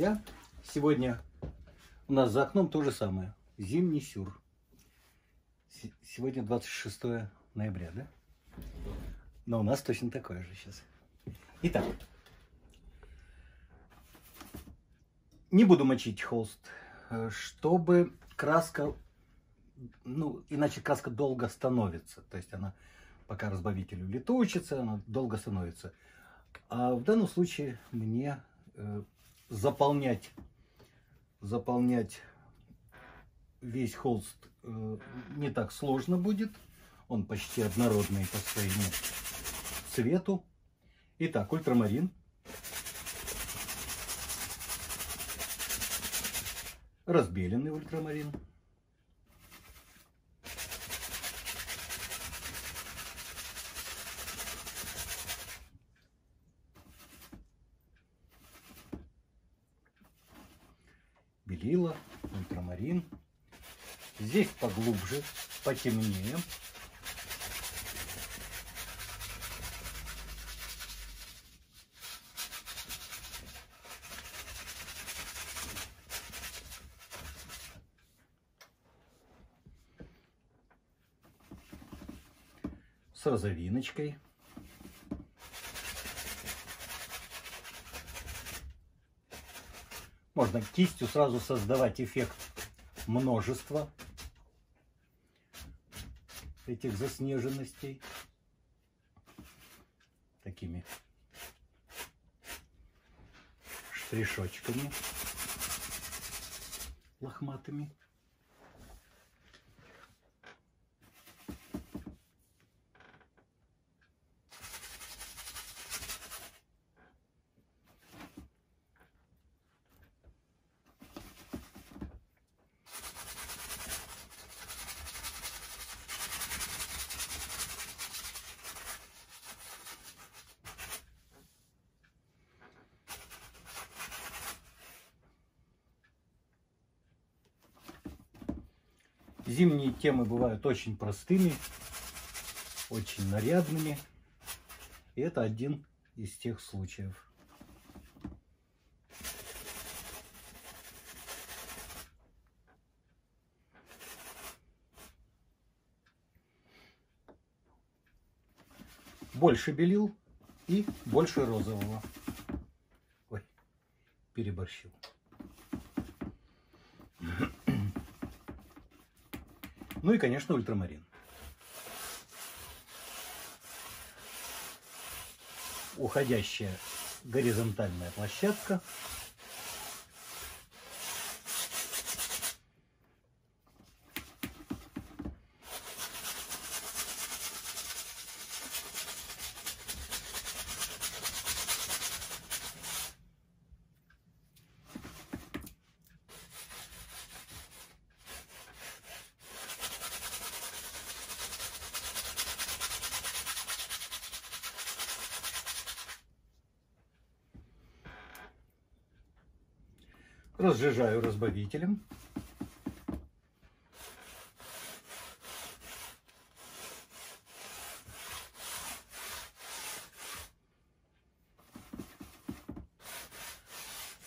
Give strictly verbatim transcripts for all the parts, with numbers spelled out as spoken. нельзя. Сегодня у нас за окном то же самое. Зимний сюр. Сегодня двадцать шестое ноября, да? Но у нас точно такое же сейчас. Итак. Не буду мочить холст, чтобы краска... Ну, иначе краска долго становится. То есть она, пока разбавитель улетучится, она долго становится. А в данном случае мне э, заполнять, заполнять весь холст э, не так сложно будет. Он почти однородный по своему цвету. Итак, ультрамарин. Разбеленный ультрамарин. Белила, ультрамарин. Здесь поглубже, потемнее. С розовиночкой. Можно кистью сразу создавать эффект множества этих заснеженностей. Такими штришочками лохматыми. Зимние темы бывают очень простыми, очень нарядными. И это один из тех случаев. Больше белил и больше розового. Ой, переборщил. Ну и, конечно, ультрамарин. Уходящая горизонтальная площадка. Разжижаю разбавителем.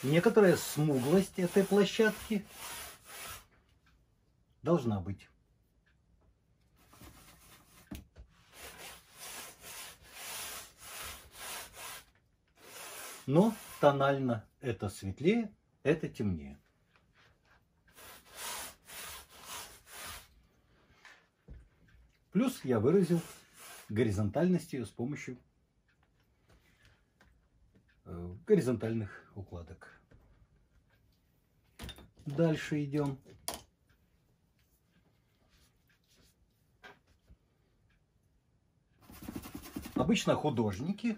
Некоторая смуглость этой площадки должна быть. Но тонально это светлее. Это темнее. Плюс я выразил горизонтальность ее с помощью горизонтальных укладок. Дальше идем. Обычно художники,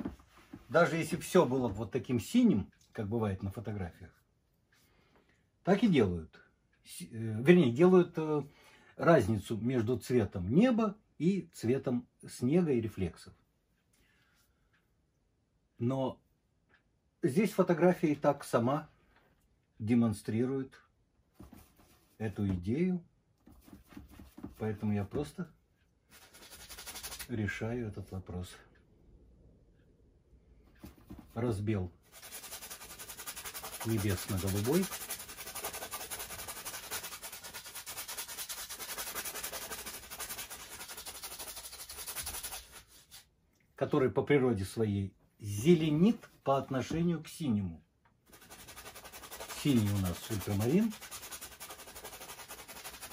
даже если все было вот таким синим, как бывает на фотографиях, так и делают. Вернее, делают разницу между цветом неба и цветом снега и рефлексов. Но здесь фотография и так сама демонстрирует эту идею. Поэтому я просто решаю этот вопрос. Разбел небесно-голубой. Который по природе своей зеленит по отношению к синему. Синий у нас ультрамарин,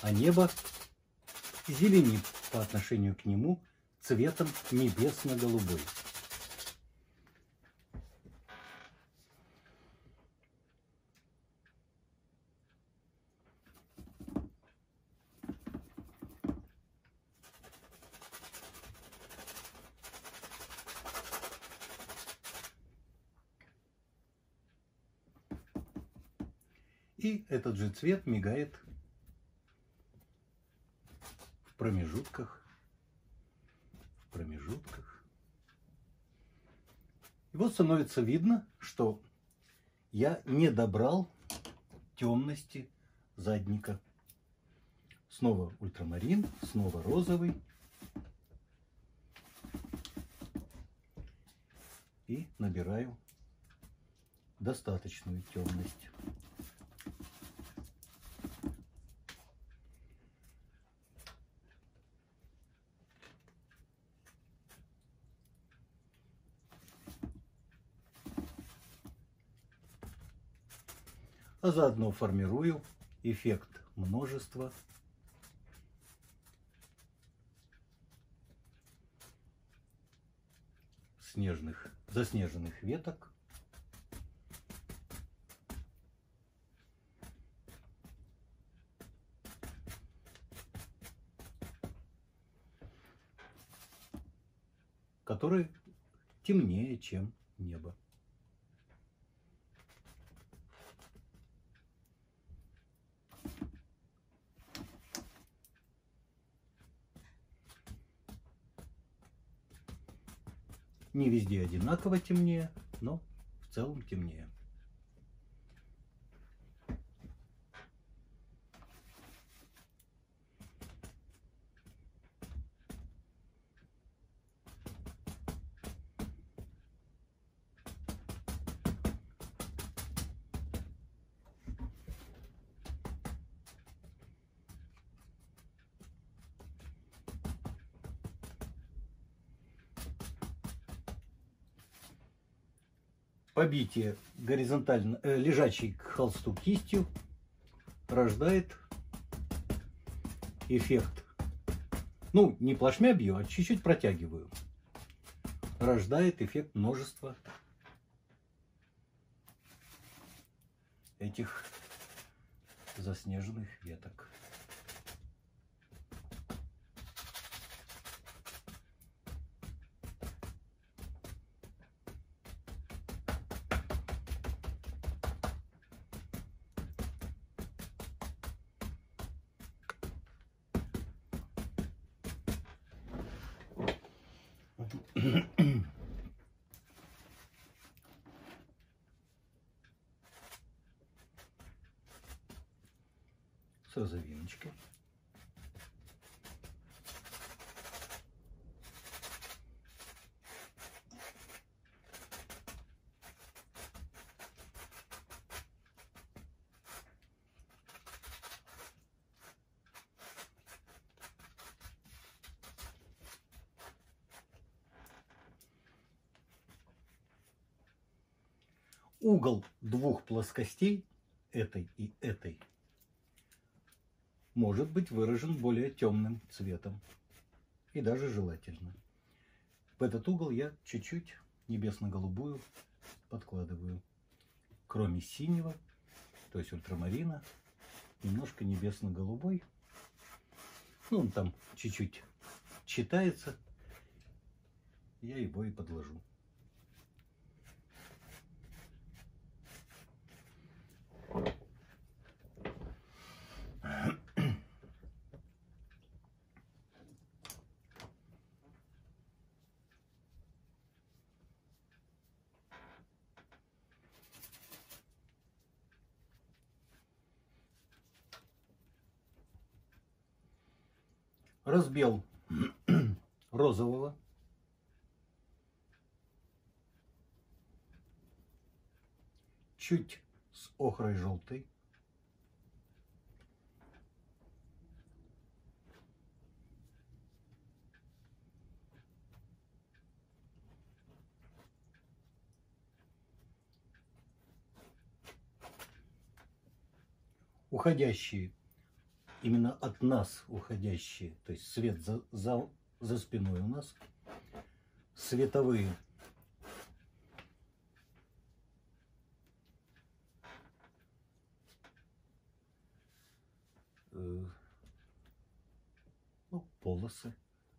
а небо зеленит по отношению к нему цветом небесно-голубой. И этот же цвет мигает в промежутках, в промежутках. И вот становится видно, что я не добрал темности задника. Снова ультрамарин, снова розовый. И набираю достаточную темность. А заодно формирую эффект множества. Снежных, заснеженных веток. Которые темнее, чем небо. Не везде одинаково темнее, но в целом темнее. Побитие горизонтально э, лежачей к холсту кистью рождает эффект. Ну, не плашмя бью, а чуть-чуть протягиваю. Рождает эффект множества этих заснеженных веток. С розовиночкой. Угол двух плоскостей, этой и этой, может быть выражен более темным цветом. И даже желательно. В этот угол я чуть-чуть небесно-голубую подкладываю. Кроме синего, то есть ультрамарина, немножко небесно-голубой. Ну, он там чуть-чуть читается. Я его и подложу. Разбел розового. Чуть с охрой желтой. Уходящие, именно от нас уходящие, то есть свет за, за, за спиной у нас, световые э, ну, полосы,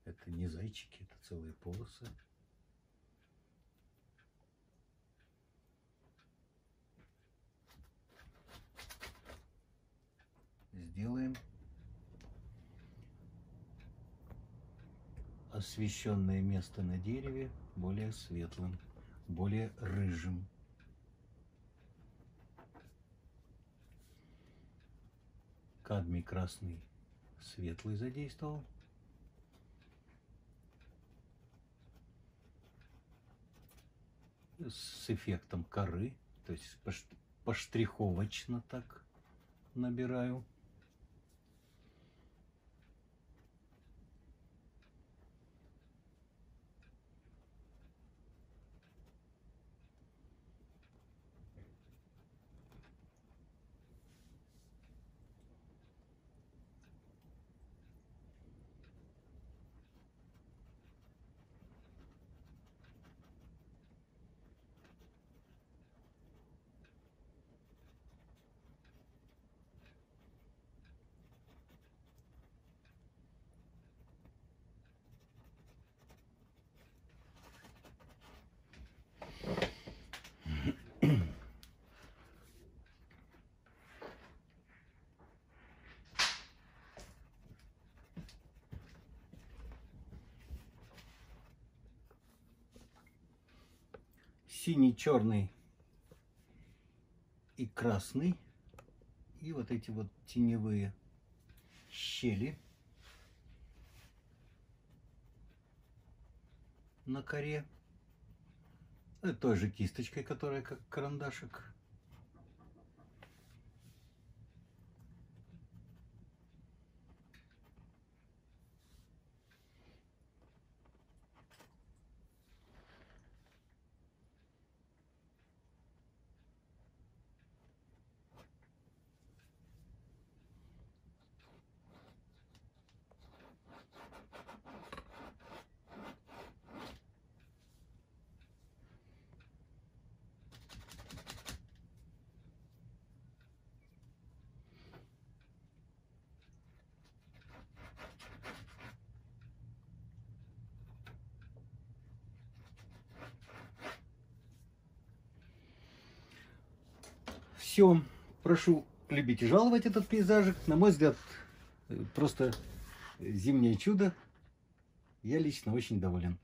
это не зайчики, это целые полосы. Сделаем освещенное место на дереве более светлым, более рыжим. Кадмий красный светлый задействовал. С эффектом коры, то есть поштриховочно так набираю. Синий, черный и красный. И вот эти вот теневые щели на коре. Это той же кисточкой, которая как карандашик. Все, прошу любить и жаловать этот пейзажик. На мой взгляд, просто зимнее чудо. Я лично очень доволен.